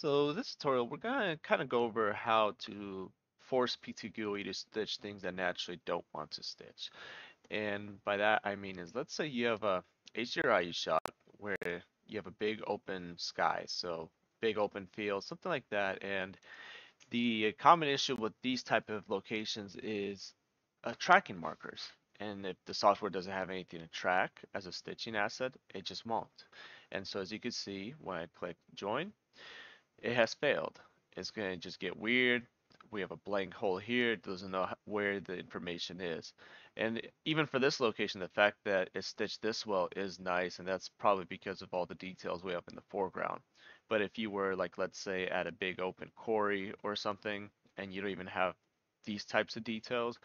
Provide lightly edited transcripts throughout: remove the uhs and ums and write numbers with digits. So this tutorial, we're gonna kind of go over how to force PTGUI to stitch things that naturally don't want to stitch. And by that I mean is, let's say you have a HDRI shot where you have a big open sky, so big open field, something like that. And the common issue with these type of locations is tracking markers. And if the software doesn't have anything to track as a stitching asset, it just won't. And so as you can see, when I click join, it has failed. It's going to just get weird. We have a blank hole here. It doesn't know where the information is. And even for this location, the fact that it's stitched this well is nice, and that's probably because of all the details we have in the foreground. But if you were, like, let's say at a big open quarry or something, and you don't even have these types of details,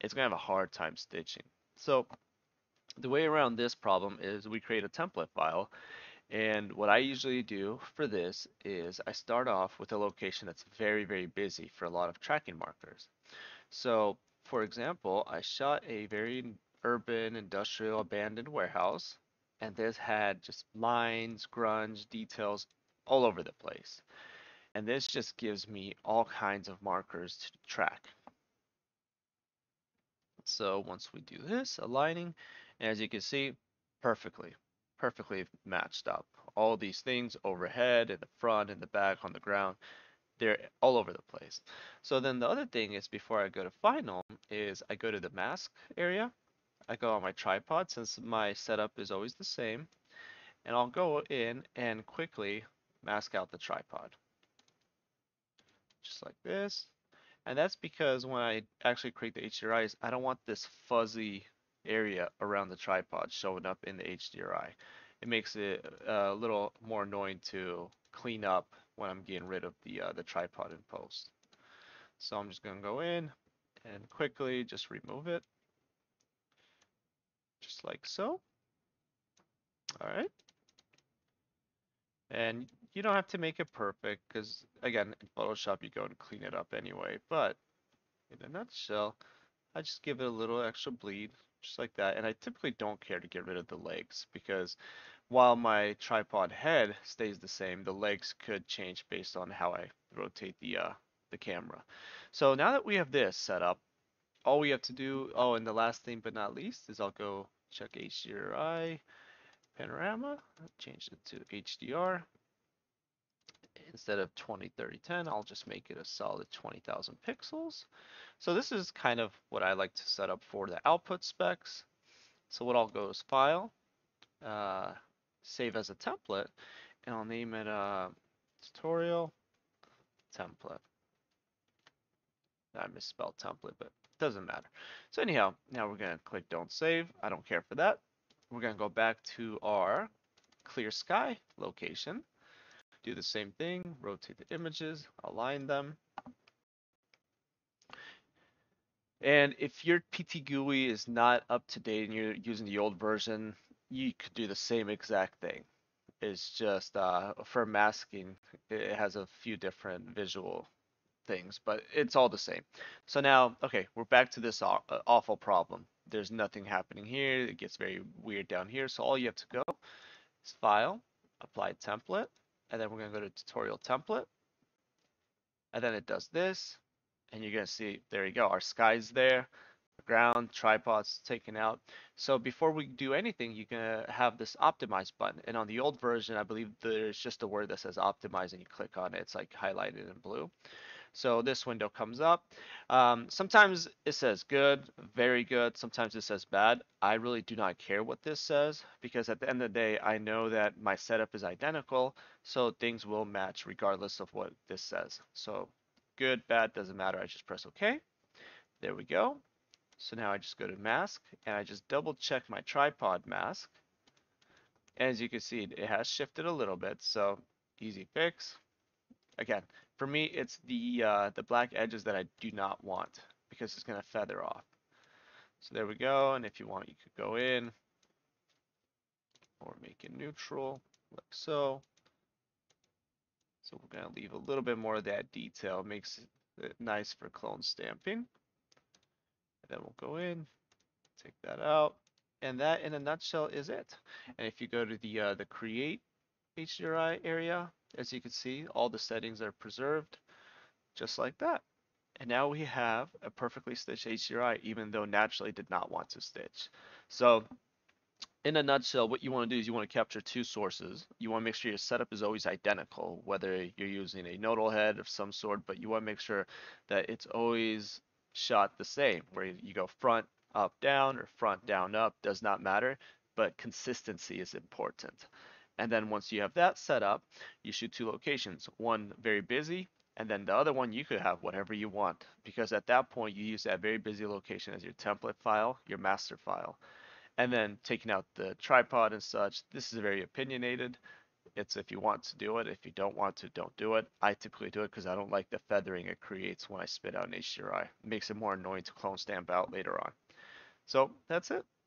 it's going to have a hard time stitching. So the way around this problem is we create a template file. And what I usually do for this is I start off with a location that's very, very busy for a lot of tracking markers. So for example, I shot a very urban, industrial, abandoned warehouse, and this had just lines, grunge, details all over the place. And this just gives me all kinds of markers to track. So once we do this aligning, and as you can see, perfectly matched up. All these things overhead, in the front, in the back, on the ground, they're all over the place. So then the other thing is, before I go to final, is I go to the mask area. I go on my tripod, since my setup is always the same, and I'll go in and quickly mask out the tripod, just like this. And that's because when I actually create the HDRIs, I don't want this fuzzy area around the tripod showing up in the HDRI. It makes it a little more annoying to clean up when I'm getting rid of the tripod in post. So I'm just going to go in and quickly just remove it, just like so. All right. And you don't have to make it perfect because, again, in Photoshop, you go and clean it up anyway. But in a nutshell, I just give it a little extra bleed, just like that. And I typically don't care to get rid of the legs because while my tripod head stays the same, the legs could change based on how I rotate the camera. So now that we have this set up, all we have to do, oh, and the last thing but not least, is I'll go check HDRI, panorama, change it to HDR. Instead of 20, 30, 10, I'll just make it a solid 20,000 pixels. So this is kind of what I like to set up for the output specs. So what I'll go is File, Save as a Template, and I'll name it Tutorial Template. I misspelled template, but it doesn't matter. So anyhow, now we're going to click Don't Save. I don't care for that. We're going to go back to our Clear Sky location. Do the same thing, rotate the images, align them. And if your PTGUI is not up to date and you're using the old version, you could do the same exact thing. It's just for masking, it has a few different visual things, but it's all the same. So now, okay, we're back to this awful problem. There's nothing happening here. It gets very weird down here. So all you have to go is File, Apply Template. And then we're going to go to Tutorial Template. And then it does this. And you're going to see, there you go, our sky's there, the ground, tripod's taken out. So before we do anything, you're going to have this Optimize button. And on the old version, I believe there's just a word that says Optimize, and you click on it. It's like highlighted in blue. So this window comes up. Sometimes it says good, very good. Sometimes it says bad. I really do not care what this says because at the end of the day, I know that my setup is identical. So things will match regardless of what this says. So good, bad, doesn't matter. I just press OK. There we go. So now I just go to mask and I just double check my tripod mask. And as you can see, it has shifted a little bit. So easy fix. Again, for me, it's the black edges that I do not want because it's going to feather off. So there we go. And if you want, you could go in or make it neutral, like so. So we're going to leave a little bit more of that detail. It makes it nice for clone stamping. And then we'll go in, take that out. And that, in a nutshell, is it. And if you go to the Create HDRI area, As you can see, all the settings are preserved just like that. And now we have a perfectly stitched HDRI, even though naturally did not want to stitch. So in a nutshell, what you want to do is you want to capture two sources. You want to make sure your setup is always identical, whether you're using a nodal head of some sort, but you want to make sure that it's always shot the same, where you go front, up, down, or front, down, up, does not matter, but consistency is important. And then once you have that set up, you shoot two locations, one very busy, and then the other one you could have whatever you want, because at that point you use that very busy location as your template file, your master file. And then taking out the tripod and such, this is very opinionated. It's if you want to do it, if you don't want to, don't do it. I typically do it because I don't like the feathering it creates when I spit out an HDRI. It makes it more annoying to clone stamp out later on. So that's it.